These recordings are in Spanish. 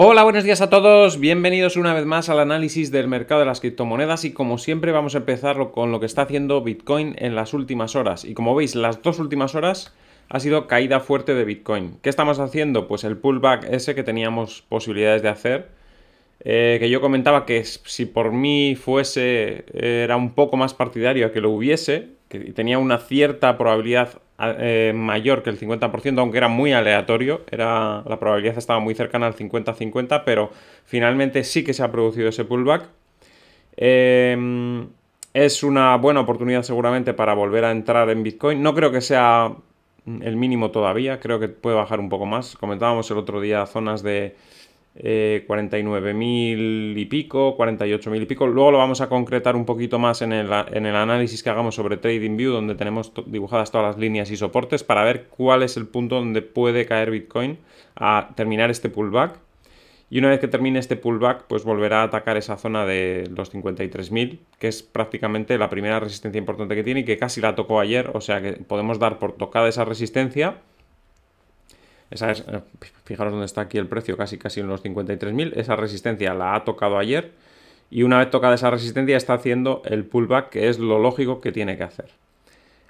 Hola, buenos días a todos, bienvenidos una vez más al análisis del mercado de las criptomonedas y como siempre vamos a empezar con lo que está haciendo Bitcoin en las últimas horas y como veis las dos últimas horas ha sido caída fuerte de Bitcoin. ¿Qué estamos haciendo? Pues el pullback ese que teníamos posibilidades de hacer, que yo comentaba que si por mí fuese, era un poco más partidario a que lo hubiese, que tenía una cierta probabilidad mayor que el 50%, aunque era muy aleatorio, la probabilidad estaba muy cercana al 50-50, pero finalmente sí que se ha producido ese pullback. Es una buena oportunidad seguramente para volver a entrar en Bitcoin. No creo que sea el mínimo todavía, creo que puede bajar un poco más. Comentábamos el otro día zonas de 49.000 y pico, 48.000 y pico. Luego lo vamos a concretar un poquito más en el análisis que hagamos sobre TradingView, donde tenemos dibujadas todas las líneas y soportes para ver cuál es el punto donde puede caer Bitcoin a terminar este pullback. Y una vez que termine este pullback, pues volverá a atacar esa zona de los 53.000, que es prácticamente la primera resistencia importante que tiene y que casi la tocó ayer, o sea que podemos dar por tocada esa resistencia. Esa es, fijaros dónde está aquí el precio, casi en los 53.000. Esa resistencia la ha tocado ayer y una vez tocada esa resistencia está haciendo el pullback, que es lo lógico que tiene que hacer.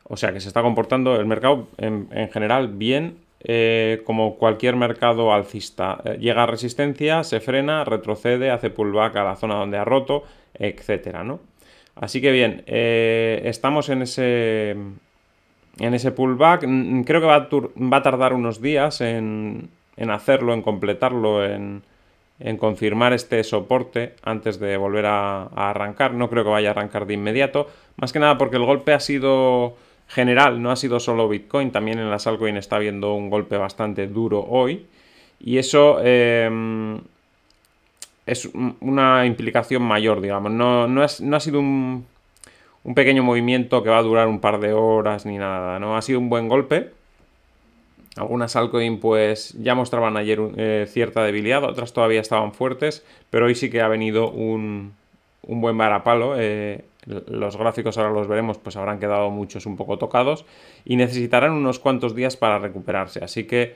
O sea que se está comportando el mercado en general bien, como cualquier mercado alcista. Llega a resistencia, se frena, retrocede, hace pullback a la zona donde ha roto, etcétera, ¿no? Así que bien, estamos en ese... pullback. Creo que va a tardar unos días en hacerlo, en completarlo, en confirmar este soporte antes de volver a arrancar. No creo que vaya a arrancar de inmediato, más que nada porque el golpe ha sido general, no ha sido solo Bitcoin, también en las altcoin está habiendo un golpe bastante duro hoy y eso es una implicación mayor, digamos. No ha sido un pequeño movimiento que va a durar un par de horas ni nada, ¿no? Ha sido un buen golpe. Algunas altcoins pues ya mostraban ayer cierta debilidad, otras todavía estaban fuertes, pero hoy sí que ha venido un buen varapalo. Los gráficos ahora los veremos, pues habrán quedado muchos un poco tocados y necesitarán unos cuantos días para recuperarse. Así que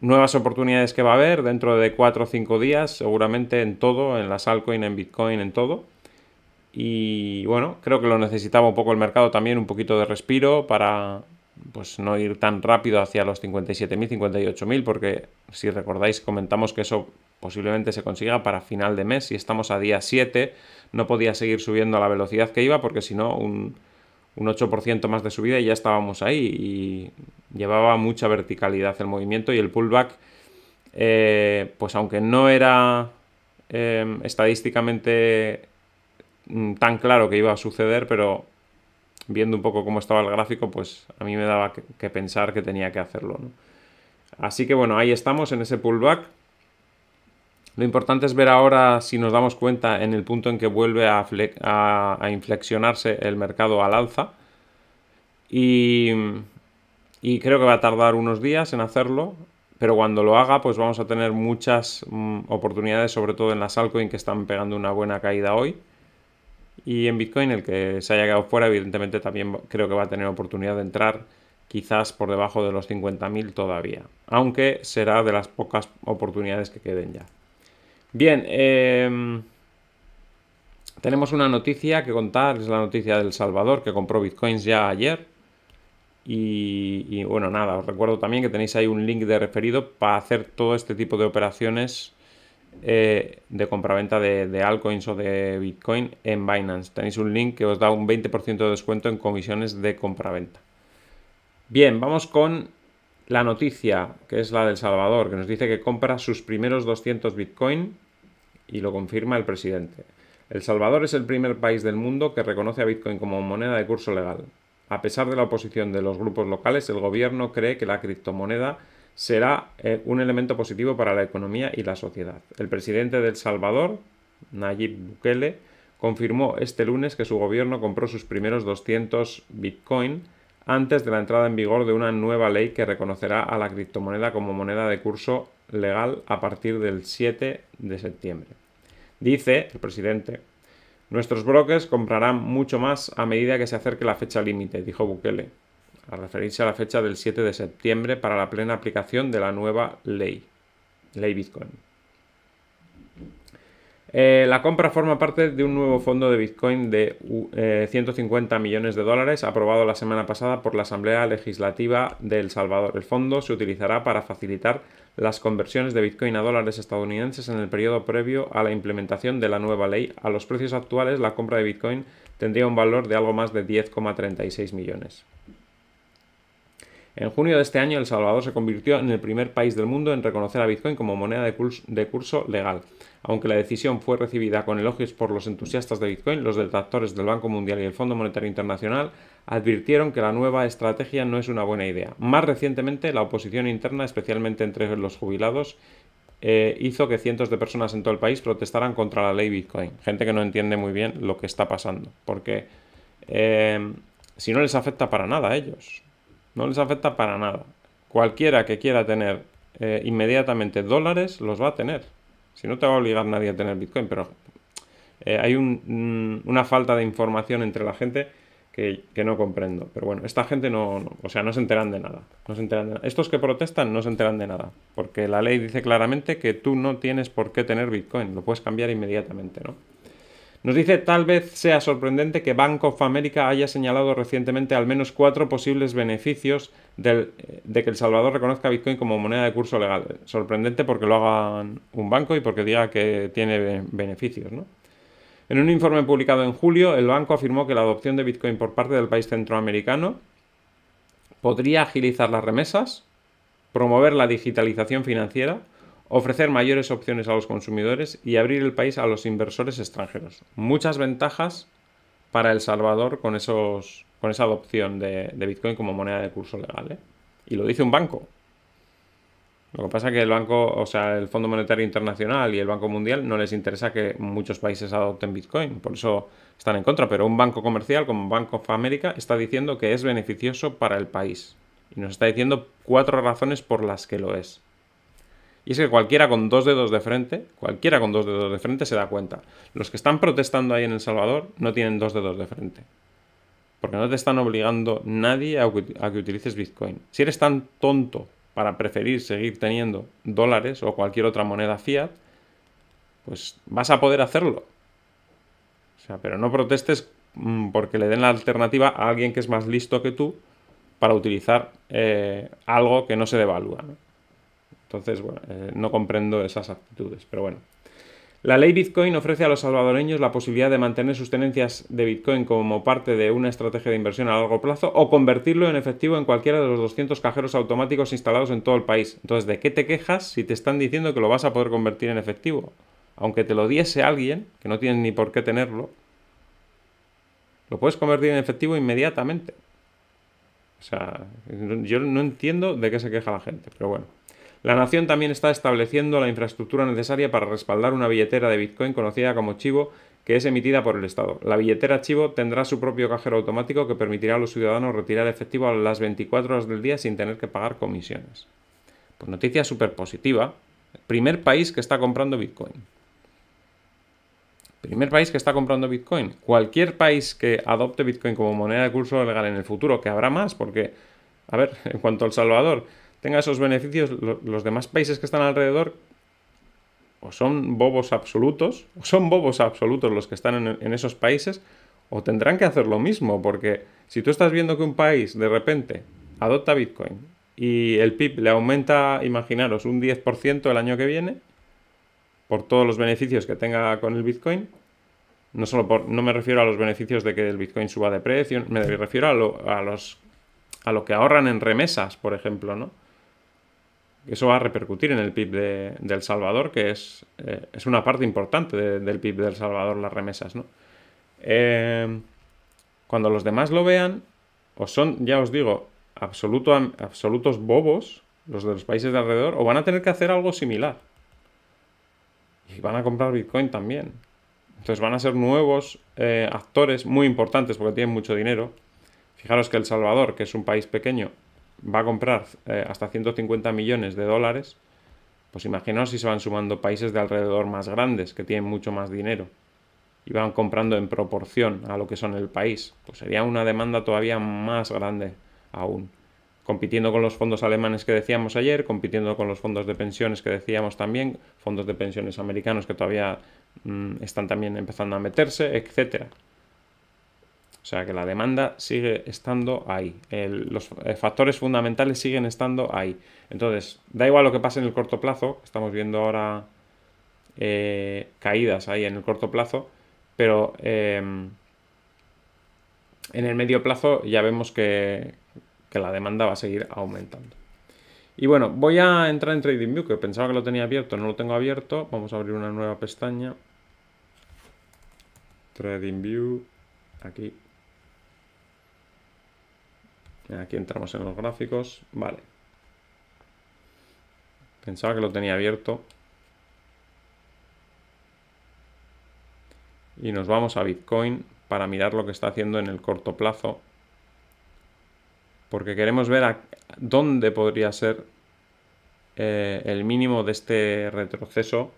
nuevas oportunidades que va a haber dentro de 4 o 5 días, seguramente en todo, en las altcoins, en Bitcoin, en todo. Y bueno, creo que lo necesitaba un poco el mercado también, un poquito de respiro para pues no ir tan rápido hacia los 57.000, 58.000, porque si recordáis comentamos que eso posiblemente se consiga para final de mes. Si estamos a día 7, no podía seguir subiendo a la velocidad que iba porque si no un 8% más de subida y ya estábamos ahí y llevaba mucha verticalidad el movimiento y el pullback, pues aunque no era estadísticamente tan claro que iba a suceder, pero viendo un poco cómo estaba el gráfico, pues a mí me daba que pensar que tenía que hacerlo, ¿no? Así que bueno, ahí estamos en ese pullback. Lo importante es ver ahora si nos damos cuenta en el punto en que vuelve a inflexionarse el mercado al alza y creo que va a tardar unos días en hacerlo. Pero cuando lo haga, pues vamos a tener muchas oportunidades, sobre todo en las altcoins que están pegando una buena caída hoy. Y en Bitcoin, el que se haya quedado fuera, evidentemente también creo que va a tener oportunidad de entrar quizás por debajo de los 50.000 todavía. Aunque será de las pocas oportunidades que queden ya. Bien, tenemos una noticia que contar, es la noticia del Salvador, que compró Bitcoins ya ayer. Y bueno, nada, os recuerdo también que tenéis ahí un link de referido para hacer todo este tipo de operaciones de compraventa de altcoins o de Bitcoin en Binance. Tenéis un link que os da un 20% de descuento en comisiones de compraventa. Bien, vamos con la noticia, que es la del Salvador, que nos dice que compra sus primeros 200 Bitcoin y lo confirma el presidente. El Salvador es el primer país del mundo que reconoce a Bitcoin como moneda de curso legal. A pesar de la oposición de los grupos locales, el gobierno cree que la criptomoneda será un elemento positivo para la economía y la sociedad. El presidente de El Salvador, Nayib Bukele, confirmó este lunes que su gobierno compró sus primeros 200 Bitcoin antes de la entrada en vigor de una nueva ley que reconocerá a la criptomoneda como moneda de curso legal a partir del 7 de septiembre. Dice el presidente: "Nuestros brokers comprarán mucho más a medida que se acerque la fecha límite", dijo Bukele, al referirse a la fecha del 7 de septiembre para la plena aplicación de la nueva ley. ley Bitcoin. La compra forma parte de un nuevo fondo de Bitcoin de 150 millones de dólares aprobado la semana pasada por la Asamblea Legislativa de El Salvador. El fondo se utilizará para facilitar las conversiones de Bitcoin a dólares estadounidenses en el periodo previo a la implementación de la nueva ley. A los precios actuales, la compra de Bitcoin tendría un valor de algo más de 10,36 millones. En junio de este año, El Salvador se convirtió en el primer país del mundo en reconocer a Bitcoin como moneda de curso legal. Aunque la decisión fue recibida con elogios por los entusiastas de Bitcoin, los detractores del Banco Mundial y el Fondo Monetario Internacional advirtieron que la nueva estrategia no es una buena idea. Más recientemente, la oposición interna, especialmente entre los jubilados, hizo que cientos de personas en todo el país protestaran contra la ley Bitcoin. Gente que no entiende muy bien lo que está pasando, porque si no les afecta para nada a ellos. No les afecta para nada. Cualquiera que quiera tener inmediatamente dólares, los va a tener. Si no te va a obligar nadie a tener Bitcoin, pero hay una falta de información entre la gente que no comprendo. Pero bueno, esta gente no se enteran de nada. No se enteran de nada. Estos que protestan no se enteran de nada, porque la ley dice claramente que tú no tienes por qué tener Bitcoin. Lo puedes cambiar inmediatamente, ¿no? Nos dice, tal vez sea sorprendente que Bank of America haya señalado recientemente al menos 4 posibles beneficios de que El Salvador reconozca Bitcoin como moneda de curso legal. Sorprendente porque lo hagan un banco y porque diga que tiene beneficios, ¿no? En un informe publicado en julio, el banco afirmó que la adopción de Bitcoin por parte del país centroamericano podría agilizar las remesas, promover la digitalización financiera, ofrecer mayores opciones a los consumidores y abrir el país a los inversores extranjeros. Muchas ventajas para El Salvador con esa adopción de Bitcoin como moneda de curso legal, ¿eh? Y lo dice un banco. Lo que pasa es que el banco, el Fondo Monetario Internacional y el Banco Mundial no les interesa que muchos países adopten Bitcoin, por eso están en contra. Pero un banco comercial como Bank of America está diciendo que es beneficioso para el país y nos está diciendo 4 razones por las que lo es. Y es que cualquiera con dos dedos de frente se da cuenta. Los que están protestando ahí en El Salvador no tienen 2 dedos de frente. Porque no te están obligando nadie a que utilices Bitcoin. Si eres tan tonto para preferir seguir teniendo dólares o cualquier otra moneda fiat, pues vas a poder hacerlo. Pero no protestes porque le den la alternativa a alguien que es más listo que tú para utilizar algo que no se devalúa, ¿no? Entonces, bueno, no comprendo esas actitudes, pero bueno. La ley Bitcoin ofrece a los salvadoreños la posibilidad de mantener sus tenencias de Bitcoin como parte de una estrategia de inversión a largo plazo o convertirlo en efectivo en cualquiera de los 200 cajeros automáticos instalados en todo el país. Entonces, ¿de qué te quejas si te están diciendo que lo vas a poder convertir en efectivo? Aunque te lo diese alguien, que no tienes ni por qué tenerlo, lo puedes convertir en efectivo inmediatamente. Yo no entiendo de qué se queja la gente, pero bueno. La nación también está estableciendo la infraestructura necesaria para respaldar una billetera de Bitcoin conocida como Chivo, que es emitida por el Estado. La billetera Chivo tendrá su propio cajero automático que permitirá a los ciudadanos retirar efectivo a las 24 horas del día sin tener que pagar comisiones. Pues noticia súper positiva. Primer país que está comprando Bitcoin. Primer país que está comprando Bitcoin. Cualquier país que adopte Bitcoin como moneda de curso legal en el futuro, que habrá más, porque, a ver, en cuanto a El Salvador tenga esos beneficios, los demás países que están alrededor o son bobos absolutos los que están en esos países, o tendrán que hacer lo mismo, porque si tú estás viendo que un país de repente adopta Bitcoin y el PIB le aumenta, imaginaros, un 10% el año que viene, por todos los beneficios que tenga con el Bitcoin, no me refiero a los beneficios de que el Bitcoin suba de precio, me refiero a lo que ahorran en remesas, por ejemplo, ¿no? Eso va a repercutir en el PIB de El Salvador, que es una parte importante del PIB de El Salvador, las remesas, ¿no? Cuando los demás lo vean, o son, ya os digo, absolutos bobos, los de los países de alrededor, o van a tener que hacer algo similar. Y van a comprar Bitcoin también. Entonces van a ser nuevos actores muy importantes porque tienen mucho dinero. Fijaros que El Salvador, que es un país pequeño, va a comprar hasta 150 millones de dólares. Pues imaginaos si se van sumando países de alrededor más grandes, que tienen mucho más dinero, y van comprando en proporción a lo que son el país. Pues sería una demanda todavía más grande aún. compitiendo con los fondos alemanes que decíamos ayer, compitiendo con los fondos de pensiones que decíamos también, fondos de pensiones americanos que todavía están también empezando a meterse, etcétera. O sea que la demanda sigue estando ahí, los factores fundamentales siguen estando ahí. Entonces, da igual lo que pase en el corto plazo, estamos viendo ahora caídas ahí en el corto plazo, pero en el medio plazo ya vemos que la demanda va a seguir aumentando. Y bueno, voy a entrar en TradingView, que pensaba que lo tenía abierto, no lo tengo abierto. Vamos a abrir una nueva pestaña. TradingView, aquí. Aquí entramos en los gráficos, vale. Pensaba que lo tenía abierto. Y nos vamos a Bitcoin para mirar lo que está haciendo en el corto plazo, porque queremos ver a dónde podría ser el mínimo de este retroceso,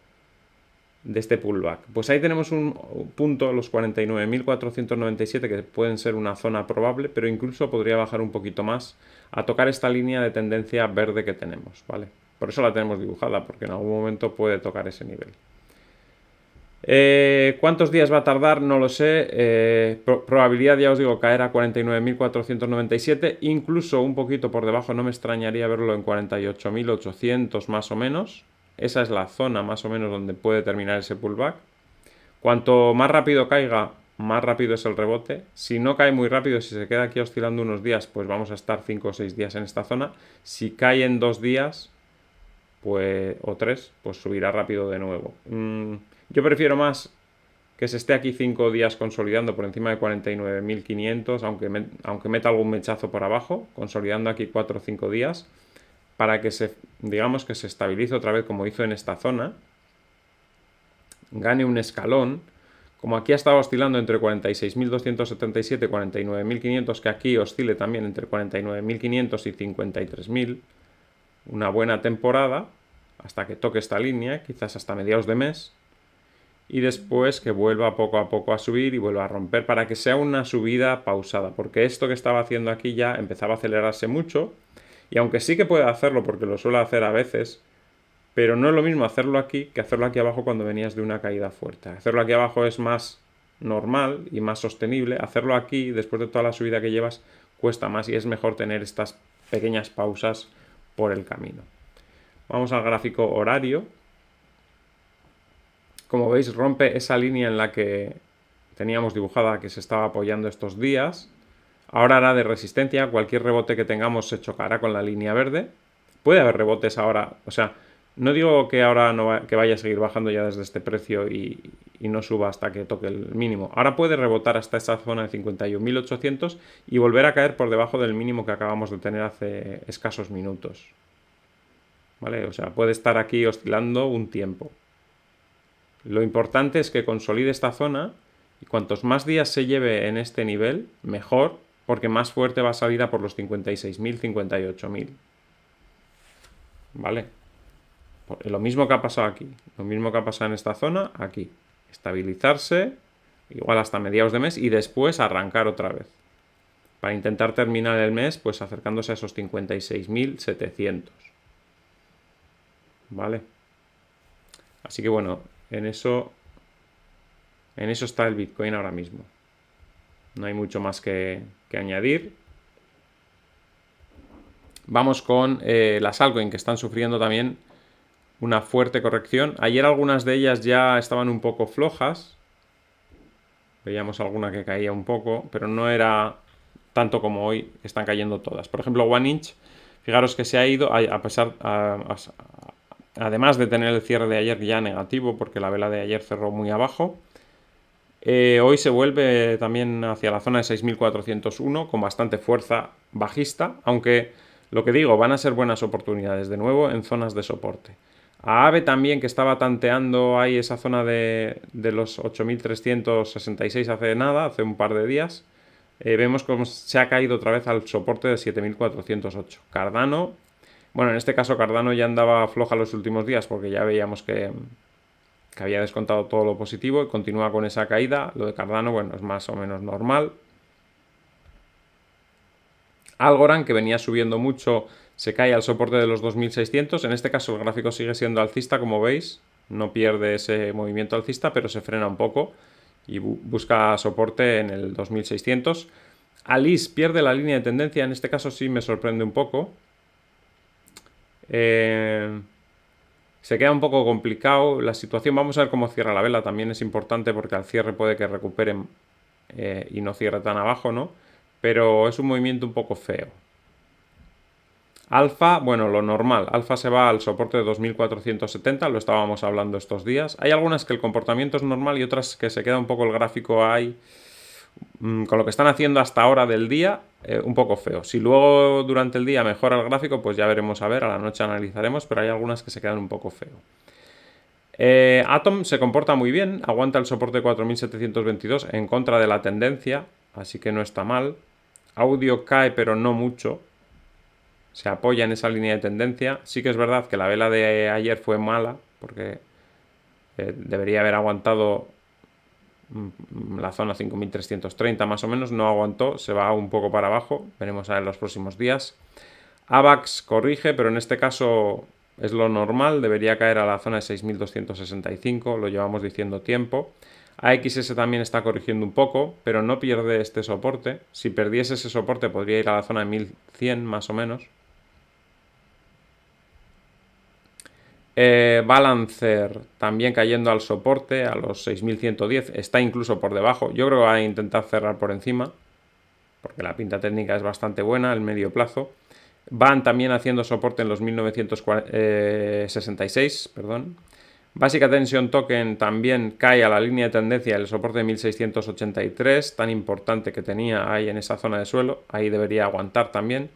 de este pullback. Pues ahí tenemos un punto, los 49.497, que pueden ser una zona probable, pero incluso podría bajar un poquito más a tocar esta línea de tendencia verde que tenemos, ¿vale? Por eso la tenemos dibujada, porque en algún momento puede tocar ese nivel. ¿Cuántos días va a tardar? No lo sé. Probabilidad, ya os digo, caer a 49.497, incluso un poquito por debajo. No me extrañaría verlo en 48.800 más o menos. Esa es la zona más o menos donde puede terminar ese pullback. Cuanto más rápido caiga, más rápido es el rebote. Si no cae muy rápido, si se queda aquí oscilando unos días, pues vamos a estar 5 o 6 días en esta zona. Si cae en 2 días pues, o 3, pues subirá rápido de nuevo. Yo prefiero más que se esté aquí 5 días consolidando por encima de 49.500, aunque meta algún mechazo por abajo, consolidando aquí 4 o 5 días, para que se, digamos que se estabilice otra vez como hizo en esta zona, gane un escalón, como aquí ha estado oscilando entre 46.277 y 49.500, que aquí oscile también entre 49.500 y 53.000, una buena temporada, hasta que toque esta línea, quizás hasta mediados de mes, y después que vuelva poco a poco a subir y vuelva a romper para que sea una subida pausada, porque esto que estaba haciendo aquí ya empezaba a acelerarse mucho, y aunque sí que puede hacerlo porque lo suele hacer a veces, pero no es lo mismo hacerlo aquí que hacerlo aquí abajo cuando venías de una caída fuerte. Hacerlo aquí abajo es más normal y más sostenible, hacerlo aquí después de toda la subida que llevas cuesta más y es mejor tener estas pequeñas pausas por el camino. Vamos al gráfico horario. Como veis, rompe esa línea en la que teníamos dibujada que se estaba apoyando estos días. Ahora hará de resistencia. Cualquier rebote que tengamos se chocará con la línea verde. Puede haber rebotes ahora. O sea, no digo que ahora no que vaya a seguir bajando ya desde este precio y no suba hasta que toque el mínimo. Ahora puede rebotar hasta esa zona de 51.800 y volver a caer por debajo del mínimo que acabamos de tener hace escasos minutos. ¿Vale? O sea, puede estar aquí oscilando un tiempo. Lo importante es que consolide esta zona y cuantos más días se lleve en este nivel, mejor, porque más fuerte va a salir a por los 56.000, 58.000. ¿Vale? Lo mismo que ha pasado aquí, lo mismo que ha pasado en esta zona, aquí. Estabilizarse, igual hasta mediados de mes y después arrancar otra vez. Para intentar terminar el mes, pues acercándose a esos 56.700. ¿Vale? Así que bueno, en eso está el Bitcoin ahora mismo. No hay mucho más que añadir. Vamos con las altcoins, que están sufriendo también una fuerte corrección. Ayer algunas de ellas ya estaban un poco flojas. Veíamos alguna que caía un poco, pero no era tanto como hoy, que están cayendo todas. Por ejemplo, One Inch, fijaros que se ha ido a pesar... Además de tener el cierre de ayer ya negativo, porque la vela de ayer cerró muy abajo, hoy se vuelve también hacia la zona de 6.401 con bastante fuerza bajista, aunque lo que digo, van a ser buenas oportunidades de nuevo en zonas de soporte. Aave también, que estaba tanteando ahí esa zona de los 8.366 hace nada, hace un par de días, vemos cómo se ha caído otra vez al soporte de 7.408. Cardano. Bueno, en este caso Cardano ya andaba floja los últimos días porque ya veíamos que había descontado todo lo positivo y continúa con esa caída. Lo de Cardano, bueno, es más o menos normal. Algorand, que venía subiendo mucho, se cae al soporte de los 2.600. En este caso el gráfico sigue siendo alcista, como veis. No pierde ese movimiento alcista, pero se frena un poco y busca soporte en el 2.600. Alice pierde la línea de tendencia. En este caso sí me sorprende un poco. Se queda un poco complicado la situación. Vamos a ver cómo cierra la vela. También es importante porque al cierre puede que recuperen y no cierre tan abajo, ¿no? Pero es un movimiento un poco feo. Alfa, bueno, lo normal. Alfa se va al soporte de 2.470, lo estábamos hablando estos días. Hay algunas que el comportamiento es normal y otras que se queda un poco el gráfico ahí, con lo que están haciendo hasta ahora del día, un poco feo. Si luego durante el día mejora el gráfico, pues ya veremos, a ver, a la noche analizaremos, pero hay algunas que se quedan un poco feo. Atom se comporta muy bien, aguanta el soporte de 4.722 en contra de la tendencia, así que no está mal. Audio cae, pero no mucho. Se apoya en esa línea de tendencia. Sí que es verdad que la vela de ayer fue mala, porque debería haber aguantado la zona 5.330 más o menos. No aguantó, se va un poco para abajo. Veremos a ver los próximos días. AVAX corrige, pero en este caso es lo normal. Debería caer a la zona de 6.265, lo llevamos diciendo tiempo. AXS también está corrigiendo un poco, pero no pierde este soporte. Si perdiese ese soporte podría ir a la zona de 1.100 más o menos. Balancer también cayendo al soporte, a los 6.110. Está incluso por debajo. Yo creo que va a intentar cerrar por encima, porque la pinta técnica es bastante buena, el medio plazo. Van también haciendo soporte en los 1.966, perdón. Basic Attention Token también cae a la línea de tendencia, el soporte de 1.683, tan importante que tenía ahí en esa zona de suelo. Ahí debería aguantar también.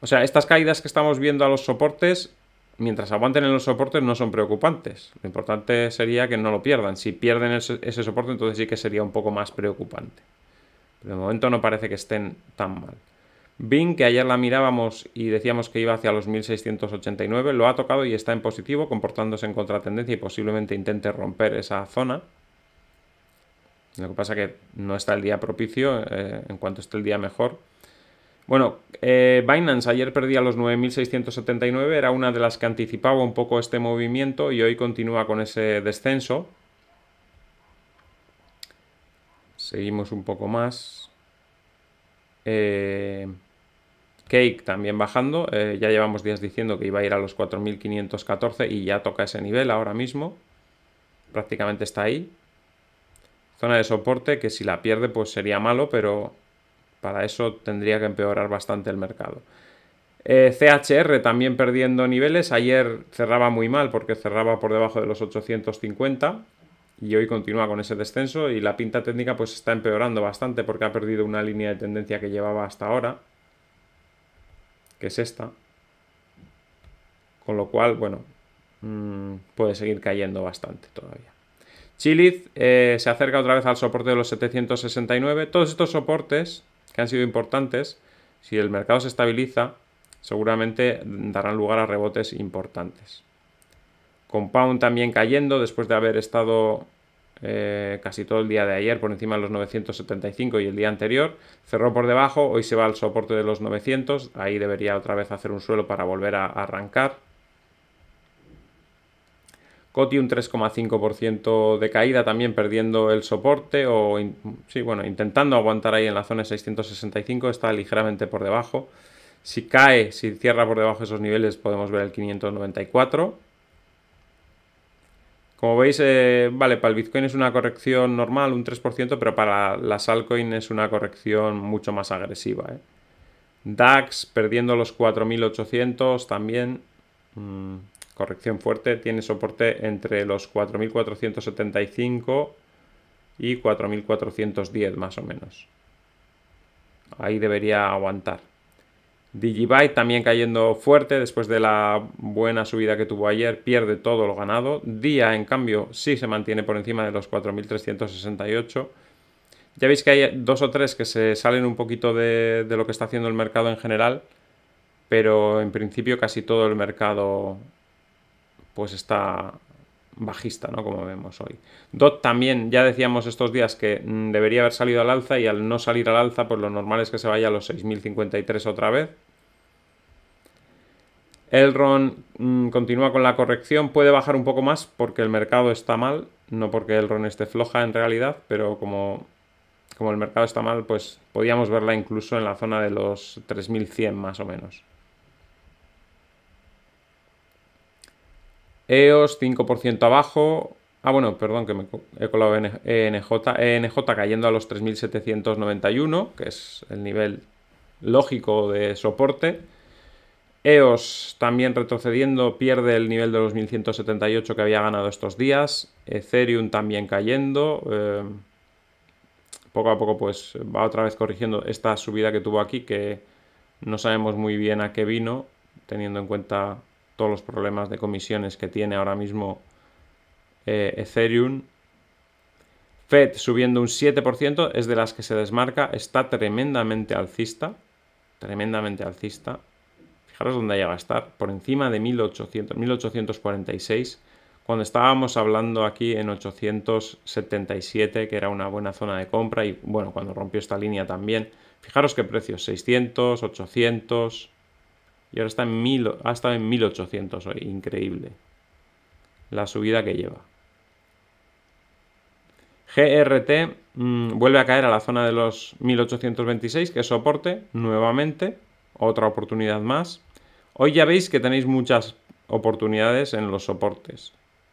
O sea, estas caídas que estamos viendo a los soportes, mientras aguanten en los soportes, no son preocupantes. Lo importante sería que no lo pierdan. Si pierden ese soporte, entonces sí que sería un poco más preocupante. Pero de momento no parece que estén tan mal. Bing, que ayer la mirábamos y decíamos que iba hacia los 1.689, lo ha tocado y está en positivo, comportándose en contratendencia y posiblemente intente romper esa zona. Lo que pasa que no está el día propicio, en cuanto esté el día mejor. Bueno, Binance ayer perdía los 9.679, era una de las que anticipaba un poco este movimiento y hoy continúa con ese descenso. Seguimos un poco más. Cake también bajando, ya llevamos días diciendo que iba a ir a los 4.514 y ya toca ese nivel ahora mismo. Prácticamente está ahí. Zona de soporte que si la pierde pues sería malo, pero para eso tendría que empeorar bastante el mercado. CHR también perdiendo niveles. Ayer cerraba muy mal porque cerraba por debajo de los 850 y hoy continúa con ese descenso y la pinta técnica pues está empeorando bastante porque ha perdido una línea de tendencia que llevaba hasta ahora, que es esta. Con lo cual, bueno, puede seguir cayendo bastante todavía. Chiliz se acerca otra vez al soporte de los 769. Todos estos soportes que han sido importantes, si el mercado se estabiliza, seguramente darán lugar a rebotes importantes. Compound también cayendo después de haber estado casi todo el día de ayer por encima de los 975 y el día anterior. Cerró por debajo, hoy se va al soporte de los 900, ahí debería otra vez hacer un suelo para volver a arrancar. Coti un 3,5% de caída, también perdiendo el soporte, o intentando aguantar ahí en la zona de 665, está ligeramente por debajo. Si cae, si cierra por debajo esos niveles, podemos ver el 594. Como veis, vale, para el Bitcoin es una corrección normal, un 3%, pero para las altcoins es una corrección mucho más agresiva, ¿eh? DAX perdiendo los 4.800 también. Corrección fuerte, tiene soporte entre los 4.475 y 4.410 más o menos. Ahí debería aguantar. Digibyte también cayendo fuerte después de la buena subida que tuvo ayer, pierde todo lo ganado. Dia, en cambio, sí se mantiene por encima de los 4.368. Ya veis que hay dos o tres que se salen un poquito de lo que está haciendo el mercado en general, pero en principio casi todo el mercado pues está bajista, ¿no? Como vemos hoy. DOT también, ya decíamos estos días que debería haber salido al alza y al no salir al alza, pues lo normal es que se vaya a los 6.053 otra vez. Elrond continúa con la corrección, puede bajar un poco más porque el mercado está mal, no porque Elrond esté floja en realidad, pero como el mercado está mal, pues podíamos verla incluso en la zona de los 3.100 más o menos. EOS 5% abajo. Ah, bueno, perdón, que me he colado ENJ cayendo a los 3.791, que es el nivel lógico de soporte. EOS también retrocediendo, pierde el nivel de los 1.178 que había ganado estos días. Ethereum también cayendo. Poco a poco pues va otra vez corrigiendo esta subida que tuvo aquí, que no sabemos muy bien a qué vino, teniendo en cuenta todos los problemas de comisiones que tiene ahora mismo Ethereum. FED subiendo un 7%, es de las que se desmarca, está tremendamente alcista, tremendamente alcista. Fijaros dónde llega a estar, por encima de 1846, cuando estábamos hablando aquí en 877, que era una buena zona de compra, y bueno, cuando rompió esta línea también. Fijaros qué precios, 600, 800... Y ahora está en 1000, ha estado en 1800 hoy, increíble la subida que lleva. GRT vuelve a caer a la zona de los 1826, que es soporte, nuevamente, otra oportunidad más. Hoy ya veis que tenéis muchas oportunidades en los soportes,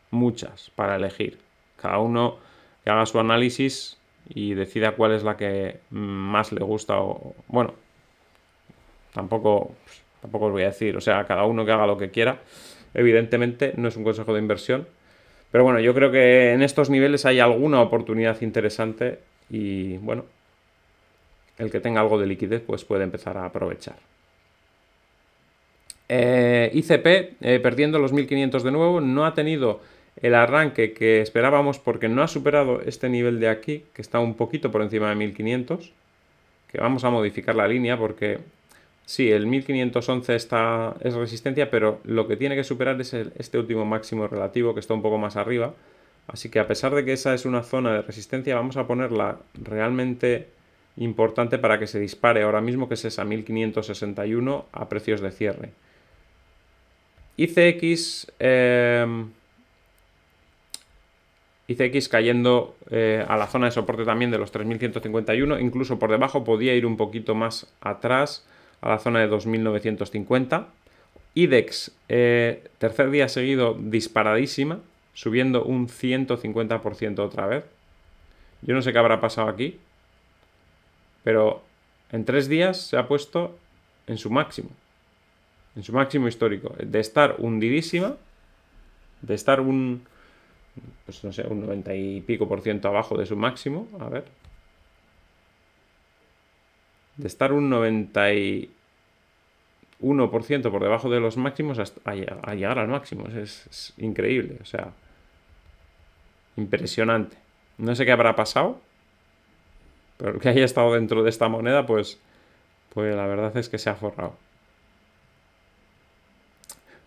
muchas para elegir. Cada uno que haga su análisis y decida cuál es la que más le gusta o bueno, tampoco... Pues, tampoco os voy a decir, o sea, cada uno que haga lo que quiera, evidentemente no es un consejo de inversión, pero bueno, yo creo que en estos niveles hay alguna oportunidad interesante y bueno, el que tenga algo de liquidez pues puede empezar a aprovechar. ICP perdiendo los 1500 de nuevo, no ha tenido el arranque que esperábamos porque no ha superado este nivel de aquí, que está un poquito por encima de 1500, que vamos a modificar la línea porque... Sí, el 1511 es resistencia, pero lo que tiene que superar es este último máximo relativo que está un poco más arriba. Así que a pesar de que esa es una zona de resistencia, vamos a ponerla realmente importante para que se dispare ahora mismo, que es esa 1561 a precios de cierre. ICX, ICX cayendo a la zona de soporte también de los 3151, incluso por debajo podía ir un poquito más atrás, a la zona de 2.950. IDEX, tercer día seguido disparadísima, subiendo un 150% otra vez. Yo no sé qué habrá pasado aquí, pero en 3 días se ha puesto en su máximo histórico, de estar hundidísima, de estar un, pues no sé, un 90 y pico % abajo de su máximo, a ver... De estar un 91% por debajo de los máximos a llegar al máximo. Es increíble, o sea, impresionante. No sé qué habrá pasado, pero que haya estado dentro de esta moneda, pues la verdad es que se ha forrado.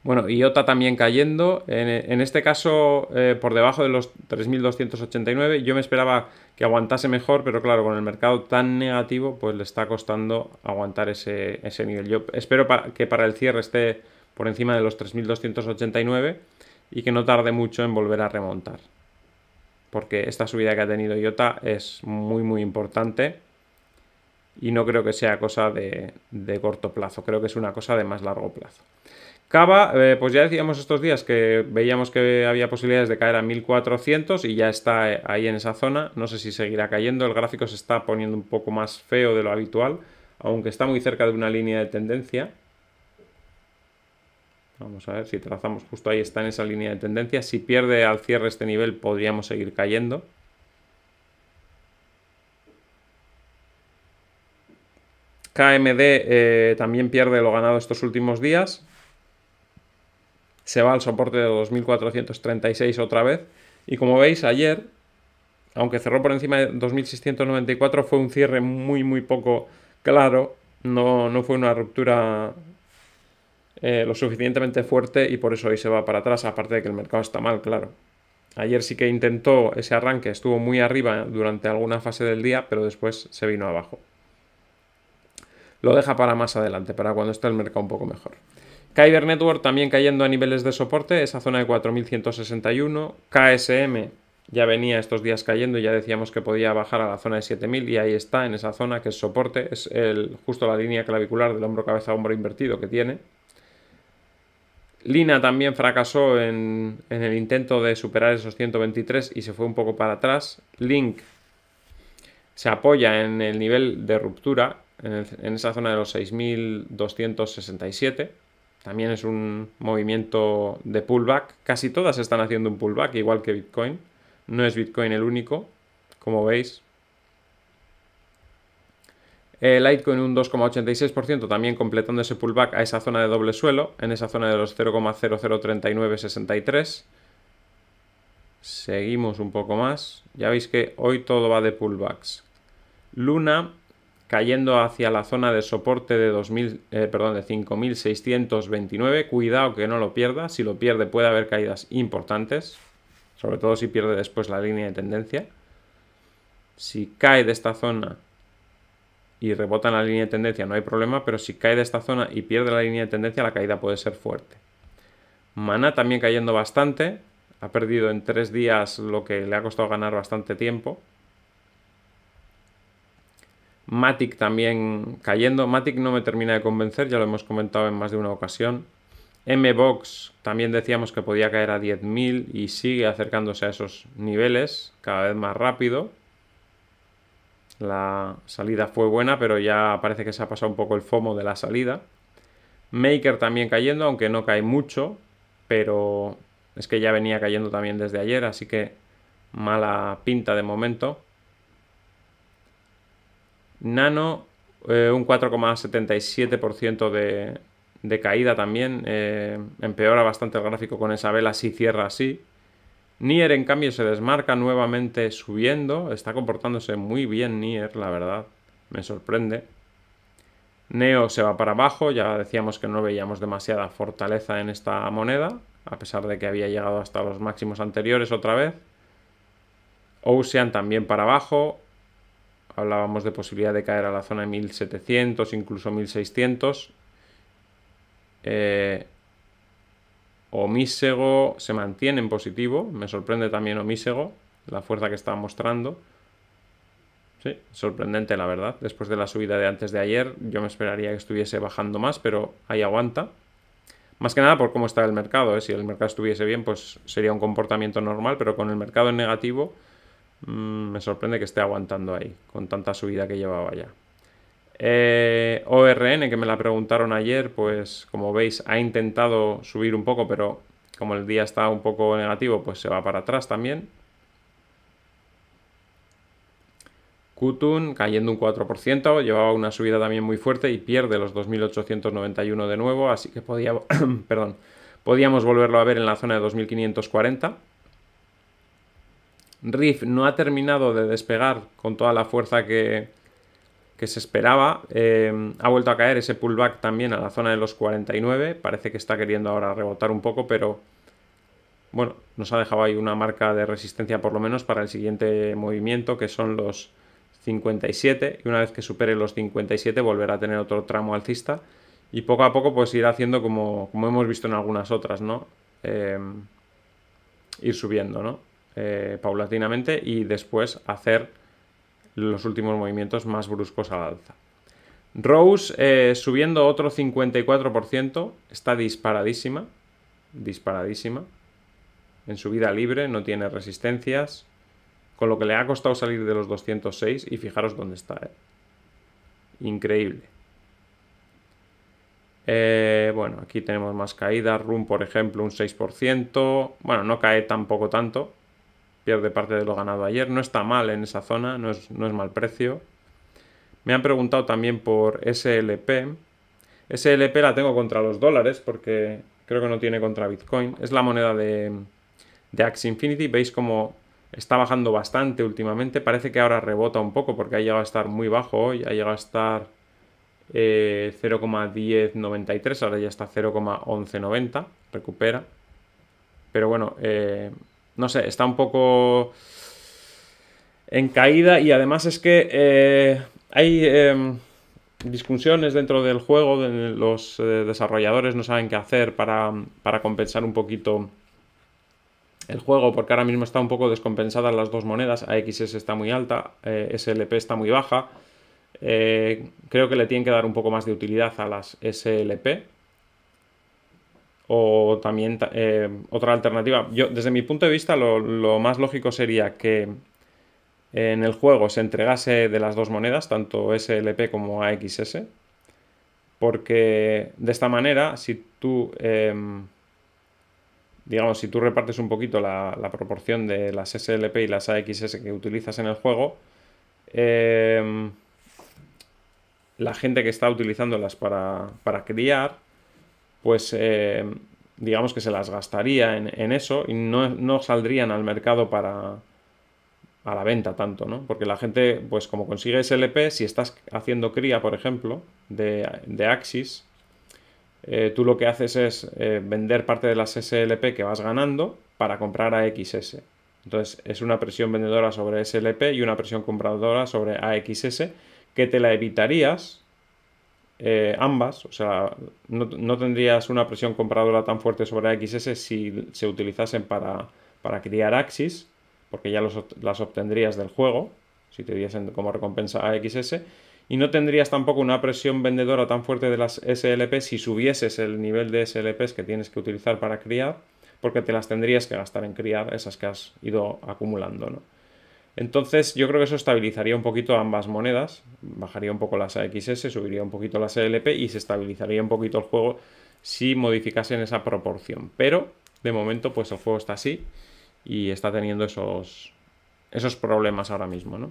Bueno, IOTA también cayendo, en este caso por debajo de los 3.289, yo me esperaba que aguantase mejor, pero claro, con el mercado tan negativo, pues le está costando aguantar ese nivel. Yo espero que para el cierre esté por encima de los 3.289 y que no tarde mucho en volver a remontar, porque esta subida que ha tenido IOTA es muy muy importante y no creo que sea cosa de corto plazo, creo que es una cosa de más largo plazo. Cava, pues ya decíamos estos días que veíamos que había posibilidades de caer a 1400 y ya está ahí en esa zona. No sé si seguirá cayendo, el gráfico se está poniendo un poco más feo de lo habitual, aunque está muy cerca de una línea de tendencia. Vamos a ver si trazamos justo ahí, está en esa línea de tendencia. Si pierde al cierre este nivel podríamos seguir cayendo. KMD también pierde lo ganado estos últimos días. Se va al soporte de 2.436 otra vez. Y como veis, ayer, aunque cerró por encima de 2.694, fue un cierre muy, muy poco claro. No fue una ruptura lo suficientemente fuerte y por eso hoy se va para atrás, aparte de que el mercado está mal, claro. Ayer sí que intentó ese arranque, estuvo muy arriba durante alguna fase del día, pero después se vino abajo. Lo deja para más adelante, para cuando esté el mercado un poco mejor. Kyber Network también cayendo a niveles de soporte, esa zona de 4.161. KSM ya venía estos días cayendo, ya decíamos que podía bajar a la zona de 7.000 y ahí está, en esa zona que es soporte, es justo la línea clavicular del hombro-cabeza-hombro invertido que tiene. Lina también fracasó en el intento de superar esos 123 y se fue un poco para atrás. Link se apoya en el nivel de ruptura, en esa zona de los 6.267. También es un movimiento de pullback. Casi todas están haciendo un pullback, igual que Bitcoin. No es Bitcoin el único, como veis. Litecoin un 2,86%, también completando ese pullback a esa zona de doble suelo, en esa zona de los 0,003963. Seguimos un poco más. Ya veis que hoy todo va de pullbacks. Luna cayendo hacia la zona de soporte de 5.629. Cuidado que no lo pierda. Si lo pierde puede haber caídas importantes, sobre todo si pierde después la línea de tendencia. Si cae de esta zona y rebota en la línea de tendencia no hay problema, pero si cae de esta zona y pierde la línea de tendencia, la caída puede ser fuerte. Mana también cayendo bastante, ha perdido en 3 días lo que le ha costado ganar bastante tiempo. Matic también cayendo. Matic no me termina de convencer, ya lo hemos comentado en más de una ocasión. MBox también decíamos que podía caer a 10.000 y sigue acercándose a esos niveles cada vez más rápido. La salida fue buena, pero ya parece que se ha pasado un poco el FOMO de la salida. Maker también cayendo, aunque no cae mucho, pero es que ya venía cayendo también desde ayer, así que mala pinta de momento. Nano, un 4,77% de caída también, empeora bastante el gráfico con esa vela si cierra así. Nier, en cambio, se desmarca nuevamente subiendo, está comportándose muy bien Nier, la verdad, me sorprende. Neo se va para abajo, ya decíamos que no veíamos demasiada fortaleza en esta moneda, a pesar de que había llegado hasta los máximos anteriores otra vez. Ocean también para abajo. Hablábamos de posibilidad de caer a la zona de 1700, incluso 1600. Omísego se mantiene en positivo. Me sorprende también Omísego, la fuerza que está mostrando. Sí, sorprendente la verdad. Después de la subida de antes de ayer, yo me esperaría que estuviese bajando más, pero ahí aguanta. Más que nada por cómo está el mercado, ¿eh? Si el mercado estuviese bien, pues sería un comportamiento normal, pero con el mercado en negativo, me sorprende que esté aguantando ahí con tanta subida que llevaba ya. ORN, que me la preguntaron ayer, pues como veis ha intentado subir un poco, pero como el día está un poco negativo, pues se va para atrás también. Qtun cayendo un 4%, llevaba una subida también muy fuerte y pierde los 2.891 de nuevo, así que podíamos volverlo a ver en la zona de 2.540. RIF no ha terminado de despegar con toda la fuerza que se esperaba, ha vuelto a caer ese pullback también a la zona de los 49, parece que está queriendo ahora rebotar un poco, pero bueno, nos ha dejado ahí una marca de resistencia por lo menos para el siguiente movimiento, que son los 57, y una vez que supere los 57 volverá a tener otro tramo alcista, y poco a poco pues irá haciendo como hemos visto en algunas otras, ¿no? Ir subiendo, ¿no? Paulatinamente, y después hacer los últimos movimientos más bruscos al alza. Rose subiendo otro 54%, está disparadísima, en subida libre, no tiene resistencias, con lo que le ha costado salir de los 206 y fijaros dónde está, increíble. Bueno, aquí tenemos más caídas, Room por ejemplo un 6%, bueno, no cae tampoco tanto, pierde parte de lo ganado ayer, no está mal en esa zona, no es mal precio. Me han preguntado también por SLP. SLP la tengo contra los dólares porque creo que no tiene contra Bitcoin. Es la moneda de Axis Infinity, veis como está bajando bastante últimamente, parece que ahora rebota un poco porque ha llegado a estar muy bajo hoy, ha llegado a estar 0,1093, ahora ya está 0,1190, recupera. Pero bueno, no sé, está un poco en caída. Y además es que hay discusiones dentro del juego, los desarrolladores no saben qué hacer para compensar un poquito el juego, porque ahora mismo está un poco descompensada las dos monedas. AXS está muy alta, SLP está muy baja. Creo que le tienen que dar un poco más de utilidad a las SLP. O también otra alternativa. Yo, desde mi punto de vista, lo más lógico sería que en el juego se entregase de las dos monedas, tanto SLP como AXS. Porque de esta manera, si tú... digamos, si tú repartes un poquito la proporción de las SLP y las AXS que utilizas en el juego, la gente que está utilizándolas para criar, pues digamos que se las gastaría en eso y no saldrían al mercado a la venta tanto, ¿no? Porque la gente, pues como consigue SLP, si estás haciendo cría, por ejemplo, de Axis, tú lo que haces es vender parte de las SLP que vas ganando para comprar AXS. Entonces es una presión vendedora sobre SLP y una presión compradora sobre AXS que te la evitarías ambas. O sea, no tendrías una presión compradora tan fuerte sobre AXS si se utilizasen para criar Axis, porque ya las obtendrías del juego, si te diesen como recompensa AXS. Y no tendrías tampoco una presión vendedora tan fuerte de las SLP si subieses el nivel de SLPs que tienes que utilizar para criar, porque te las tendrías que gastar en criar, esas que has ido acumulando, ¿no? Entonces yo creo que eso estabilizaría un poquito ambas monedas, bajaría un poco las AXS, subiría un poquito las SLP y se estabilizaría un poquito el juego si modificasen esa proporción. Pero de momento pues el juego está así y está teniendo esos problemas ahora mismo, ¿no?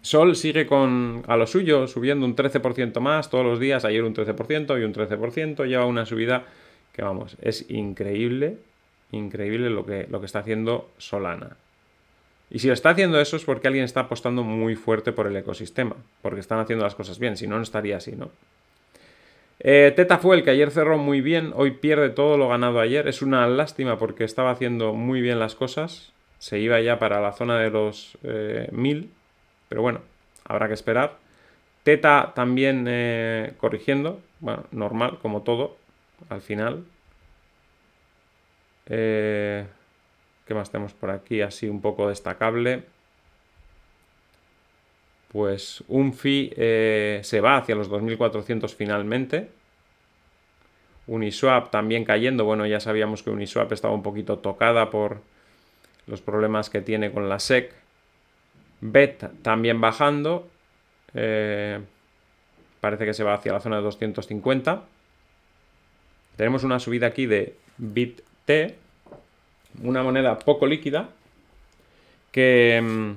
Sol sigue a lo suyo, subiendo un 13% más todos los días. Ayer un 13%, hoy un 13%. Lleva una subida que, vamos, es increíble, increíble lo que está haciendo Solana. Y si lo está haciendo eso es porque alguien está apostando muy fuerte por el ecosistema, porque están haciendo las cosas bien, si no, no estaría así, ¿no? Teta fue el que ayer cerró muy bien, hoy pierde todo lo ganado ayer. Es una lástima porque estaba haciendo muy bien las cosas. Se iba ya para la zona de los 1000. Pero bueno, habrá que esperar. Teta también corrigiendo. Bueno, normal, como todo. Al final. ¿Qué más tenemos por aquí? Así un poco destacable. Pues Unfi se va hacia los 2400 finalmente. Uniswap también cayendo. Bueno, ya sabíamos que Uniswap estaba un poquito tocada por los problemas que tiene con la SEC. BET también bajando, parece que se va hacia la zona de 250. Tenemos una subida aquí de BitT, una moneda poco líquida, que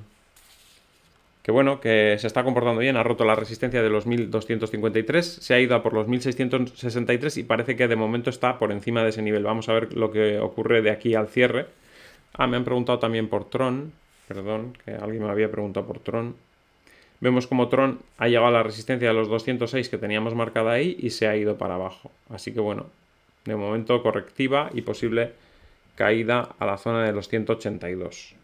bueno, que se está comportando bien, ha roto la resistencia de los 1253, se ha ido a por los 1663 y parece que de momento está por encima de ese nivel. Vamos a ver lo que ocurre de aquí al cierre. Ah, me han preguntado también por Tron. Perdón, que alguien me había preguntado por Tron. Vemos como Tron ha llegado a la resistencia de los 206 que teníamos marcada ahí y se ha ido para abajo. Así que bueno, de momento correctiva y posible caída a la zona de los 182.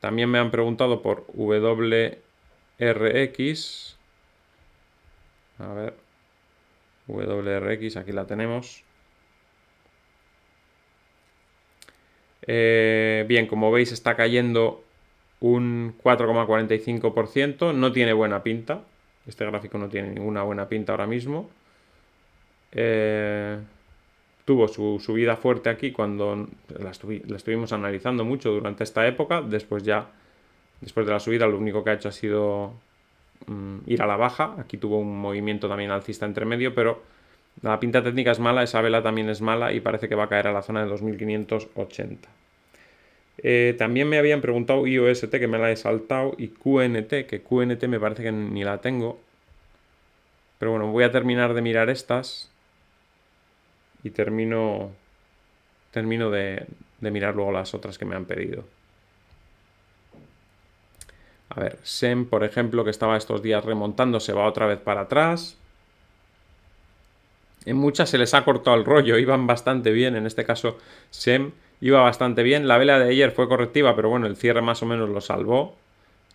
También me han preguntado por WRX. A ver, WRX, aquí la tenemos. Bien, como veis está cayendo un 4,45%, no tiene buena pinta, este gráfico no tiene ninguna buena pinta ahora mismo. Tuvo su subida fuerte aquí cuando la estuvimos analizando mucho durante esta época, después de la subida lo único que ha hecho ha sido ir a la baja. Aquí tuvo un movimiento también alcista entre medio, pero la pinta técnica es mala, esa vela también es mala y parece que va a caer a la zona de 2580. También me habían preguntado IOST, que me la he saltado, y QNT, que QNT me parece que ni la tengo. Pero bueno, voy a terminar de mirar estas y termino de mirar luego las otras que me han pedido. A ver, SEM, por ejemplo, que estaba estos días remontando, se va otra vez para atrás. En muchas se les ha cortado el rollo, iban bastante bien, en este caso SEM iba bastante bien. La vela de ayer fue correctiva, pero bueno, el cierre más o menos lo salvó.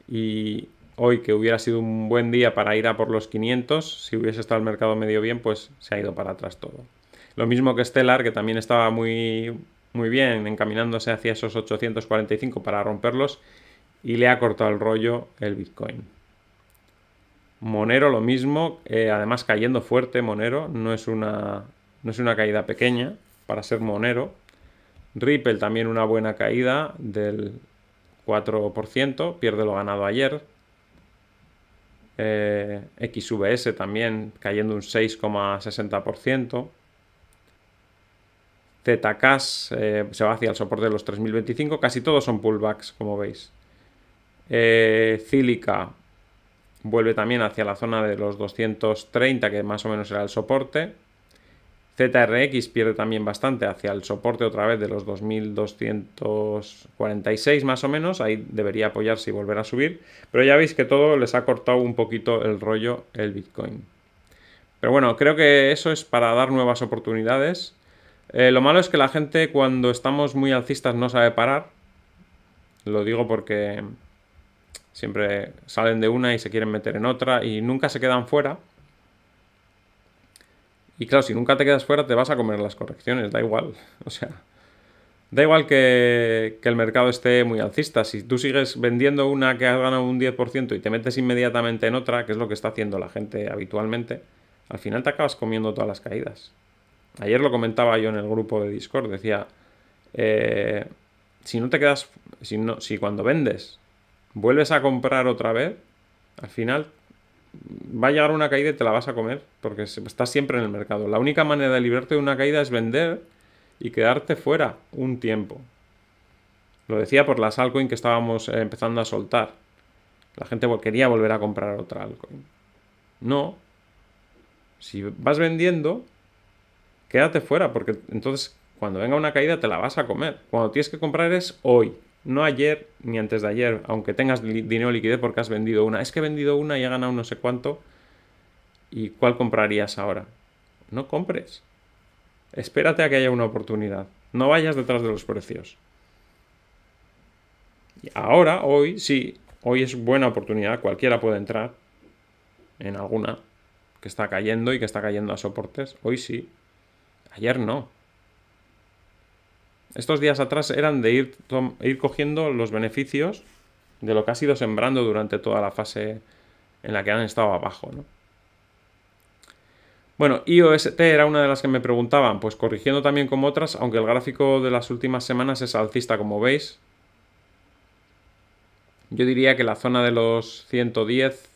Y hoy, que hubiera sido un buen día para ir a por los 500, si hubiese estado el mercado medio bien, pues se ha ido para atrás todo. Lo mismo que Stellar, que también estaba muy bien encaminándose hacia esos 845 para romperlos, y le ha cortado el rollo el Bitcoin. Monero lo mismo, además cayendo fuerte Monero, no es una caída pequeña para ser Monero. Ripple también una buena caída del 4%, pierde lo ganado ayer. XVS también cayendo un 6,60%. Zcash se va hacia el soporte de los 3025, casi todos son pullbacks, como veis. Cílica vuelve también hacia la zona de los 230, que más o menos era el soporte. ZRX pierde también bastante hacia el soporte otra vez de los 2246 más o menos, ahí debería apoyarse y volver a subir, pero ya veis que todo les ha cortado un poquito el rollo el Bitcoin. Pero bueno, creo que eso es para dar nuevas oportunidades. Lo malo es que la gente cuando estamos muy alcistas no sabe parar. Lo digo porque siempre salen de una y se quieren meter en otra y nunca se quedan fuera. Y claro, si nunca te quedas fuera te vas a comer las correcciones, da igual. O sea, da igual que el mercado esté muy alcista. Si tú sigues vendiendo una que has ganado un 10% y te metes inmediatamente en otra, que es lo que está haciendo la gente habitualmente, al final te acabas comiendo todas las caídas. Ayer lo comentaba yo en el grupo de Discord, decía, si no te quedas, si cuando vendes vuelves a comprar otra vez, al final va a llegar una caída y te la vas a comer, porque estás siempre en el mercado. La única manera de librarte de una caída es vender y quedarte fuera un tiempo. Lo decía por las altcoins que estábamos empezando a soltar. La gente quería volver a comprar otra altcoin. No. Si vas vendiendo, quédate fuera, porque entonces cuando venga una caída te la vas a comer. Cuando tienes que comprar es hoy, no ayer ni antes de ayer, aunque tengas dinero liquidez porque has vendido una. Es que he vendido una y he ganado no sé cuánto. ¿Y cuál comprarías ahora? No compres. Espérate a que haya una oportunidad. No vayas detrás de los precios. Y ahora, hoy, sí, hoy es buena oportunidad. Cualquiera puede entrar en alguna que está cayendo y que está cayendo a soportes. Hoy sí. Ayer no. Estos días atrás eran de ir cogiendo los beneficios de lo que has ido sembrando durante toda la fase en la que han estado abajo, ¿no? Bueno, IOST era una de las que me preguntaban, pues corrigiendo también como otras, aunque el gráfico de las últimas semanas es alcista, como veis. Yo diría que la zona de los 110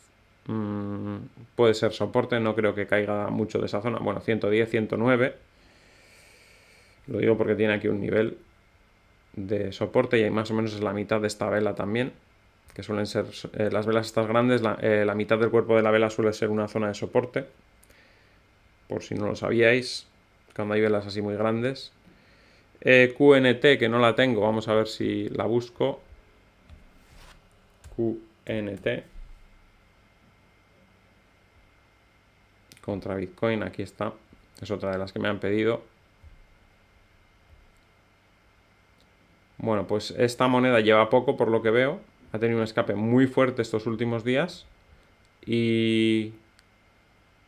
puede ser soporte, no creo que caiga mucho de esa zona. Bueno, 110, 109. Lo digo porque tiene aquí un nivel de soporte y ahí más o menos es la mitad de esta vela también, que suelen ser las velas estas grandes, la mitad del cuerpo de la vela suele ser una zona de soporte, por si no lo sabíais, cuando hay velas así muy grandes. QNT, que no la tengo, vamos a ver si la busco. QNT contra Bitcoin, aquí está, es otra de las que me han pedido. Bueno, pues esta moneda lleva poco por lo que veo, ha tenido un escape muy fuerte estos últimos días y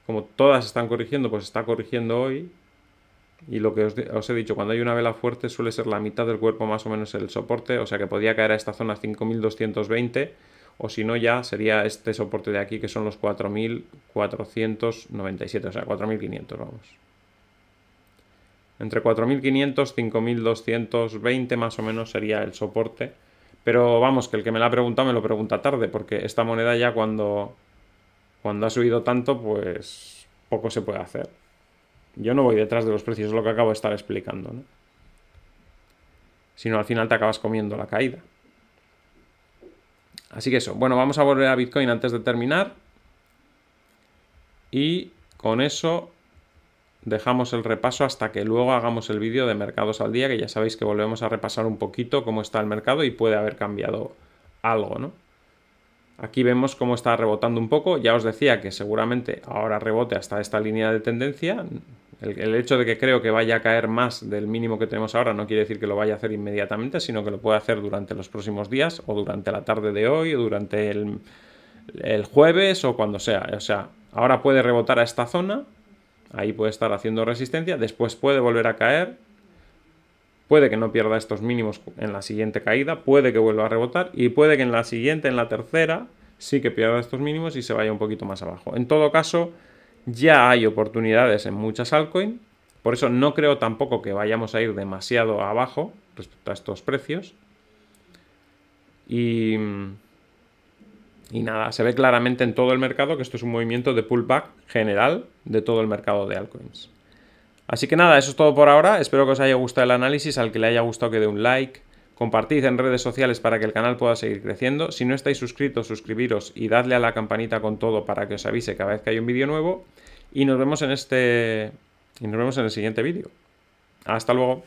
como todas están corrigiendo, pues está corrigiendo hoy. Y lo que os he dicho, cuando hay una vela fuerte suele ser la mitad del cuerpo más o menos el soporte, o sea que podría caer a esta zona 5220. O si no, ya sería este soporte de aquí, que son los 4.497, o sea, 4.500, vamos. Entre 4.500 y 5.220 más o menos sería el soporte. Pero vamos, que el que me la ha preguntado me lo pregunta tarde, porque esta moneda ya cuando ha subido tanto, pues poco se puede hacer. Yo no voy detrás de los precios, es lo que acabo de estar explicando, ¿no? Si no, al final te acabas comiendo la caída. Así que eso, bueno, vamos a volver a Bitcoin antes de terminar y con eso dejamos el repaso hasta que luego hagamos el vídeo de mercados al día, que ya sabéis que volvemos a repasar un poquito cómo está el mercado y puede haber cambiado algo, ¿no? Aquí vemos cómo está rebotando un poco, ya os decía que seguramente ahora rebote hasta esta línea de tendencia, El hecho de que creo que vaya a caer más del mínimo que tenemos ahora no quiere decir que lo vaya a hacer inmediatamente, sino que lo puede hacer durante los próximos días o durante la tarde de hoy o durante el jueves o cuando sea. O sea, ahora puede rebotar a esta zona, ahí puede estar haciendo resistencia, después puede volver a caer, puede que no pierda estos mínimos en la siguiente caída, puede que vuelva a rebotar y puede que en la siguiente, en la tercera, sí que pierda estos mínimos y se vaya un poquito más abajo. En todo caso, ya hay oportunidades en muchas altcoins, por eso no creo tampoco que vayamos a ir demasiado abajo respecto a estos precios. Y nada, se ve claramente en todo el mercado que esto es un movimiento de pullback general de todo el mercado de altcoins. Así que nada, eso es todo por ahora. Espero que os haya gustado el análisis, al que le haya gustado que dé un like. Compartid en redes sociales para que el canal pueda seguir creciendo. Si no estáis suscritos, suscribiros y dadle a la campanita con todo para que os avise cada vez que hay un vídeo nuevo. Y nos vemos en el siguiente vídeo. Hasta luego.